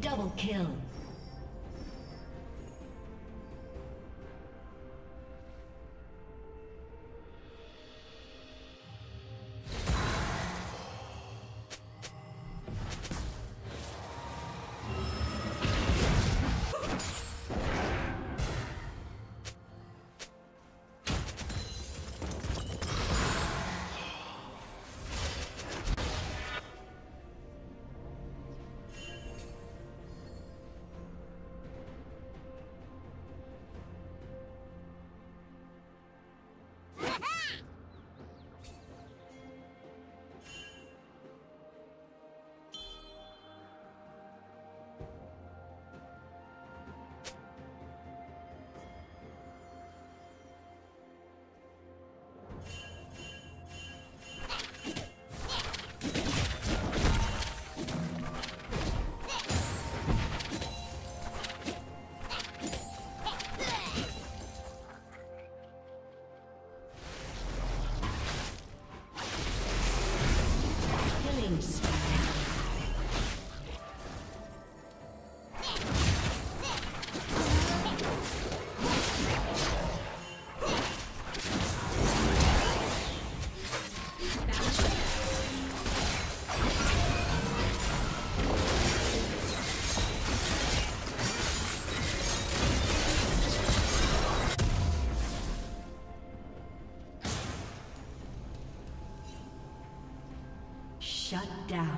Double kill. Shut down.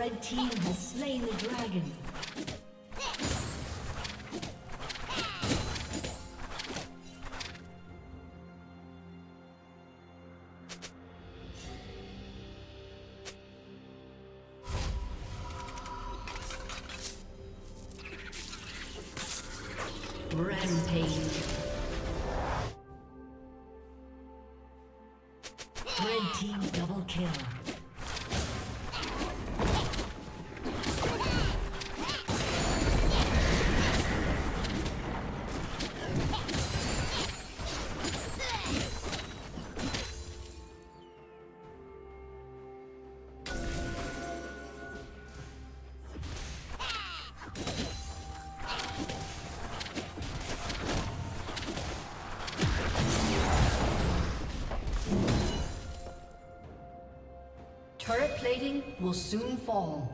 The team has slain the dragon. Rampage. Red team double kill. will soon fall.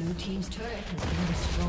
Blue team's turret has been destroyed.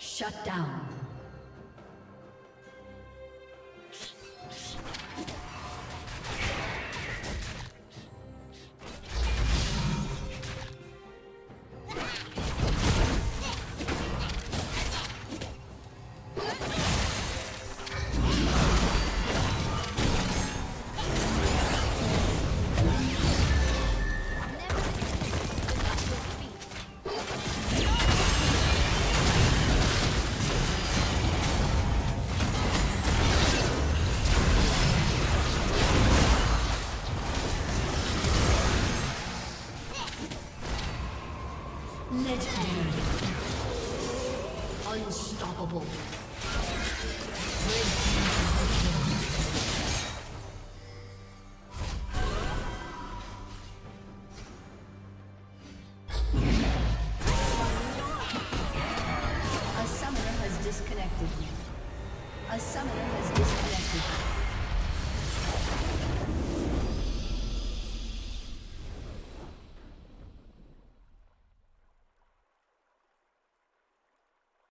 Shut down. Unstoppable.